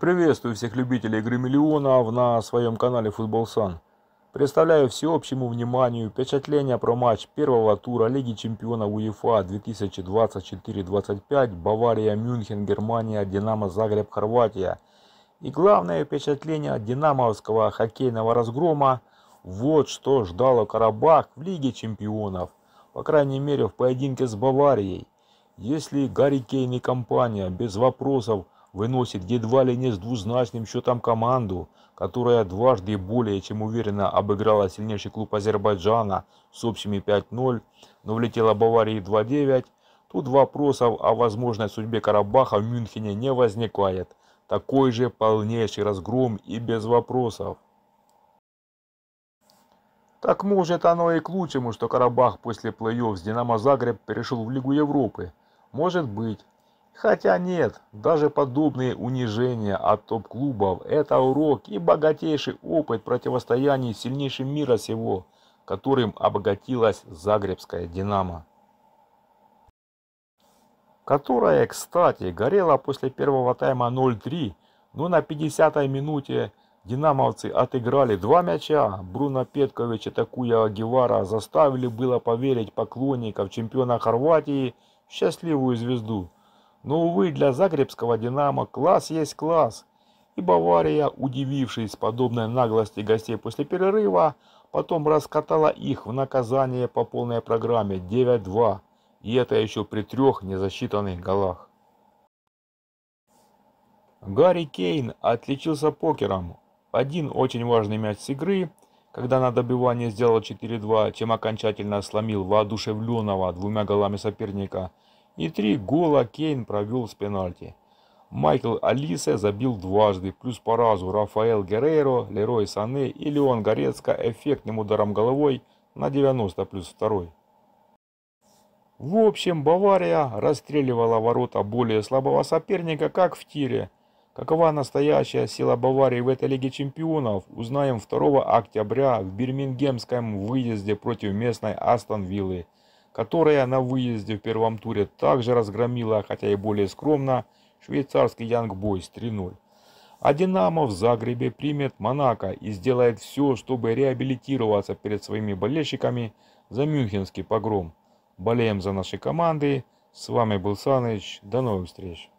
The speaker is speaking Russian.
Приветствую всех любителей игры миллионов на своем канале Футбол Сан. Представляю всеобщему вниманию впечатление про матч первого тура Лиги Чемпионов УЕФА 2024-25 Бавария Мюнхен, Германия, Динамо Загреб, Хорватия. И главное впечатление динамовского хоккейного разгрома – вот что ждало Карабах в Лиге Чемпионов, по крайней мере в поединке с Баварией. Если Гарри Кейн и компания без вопросов выносит едва ли не с двузначным счетом команду, которая дважды более чем уверенно обыграла сильнейший клуб Азербайджана с общими 5-0, но влетела Баварии 2-9, тут вопросов о возможной судьбе Карабаха в Мюнхене не возникает. Такой же полнейший разгром и без вопросов. Так может оно и к лучшему, что Карабах после плей-офф с Динамо Загреб перешел в Лигу Европы. Может быть. Хотя нет, даже подобные унижения от топ-клубов – это урок и богатейший опыт противостояний сильнейшим мира сего, которым обогатилась загребская «Динамо». Которая, кстати, горела после первого тайма 0-3, но на 50-й минуте динамовцы отыграли два мяча. Бруно Петкович и Такуя Огивара заставили было поверить поклонников чемпиона Хорватии в счастливую звезду. Но, увы, для загребского «Динамо» класс есть класс. И Бавария, удивившись подобной наглости гостей после перерыва, потом раскатала их в наказание по полной программе 9-2. И это еще при трех незасчитанных голах. Гарри Кейн отличился покером. Один очень важный мяч с игры, когда на добивание сделал 4-2, чем окончательно сломил воодушевленного двумя голами соперника. И 3 гола Кейн провел с пенальти. Майкл Алиса забил дважды, плюс по разу Рафаэл Герейро, Лерой Сане и Леон Горецко эффектным ударом головой на 90 плюс 2. В общем, Бавария расстреливала ворота более слабого соперника, как в тире. Какова настоящая сила Баварии в этой Лиге Чемпионов, узнаем 2 октября в бирмингемском выезде против местной Астон Виллы, которая на выезде в первом туре также разгромила, хотя и более скромно, швейцарский Янгбойс 3-0. А «Динамо» в Загребе примет Монако и сделает все, чтобы реабилитироваться перед своими болельщиками за мюнхенский погром. Болеем за наши команды. С вами был Саныч. До новых встреч.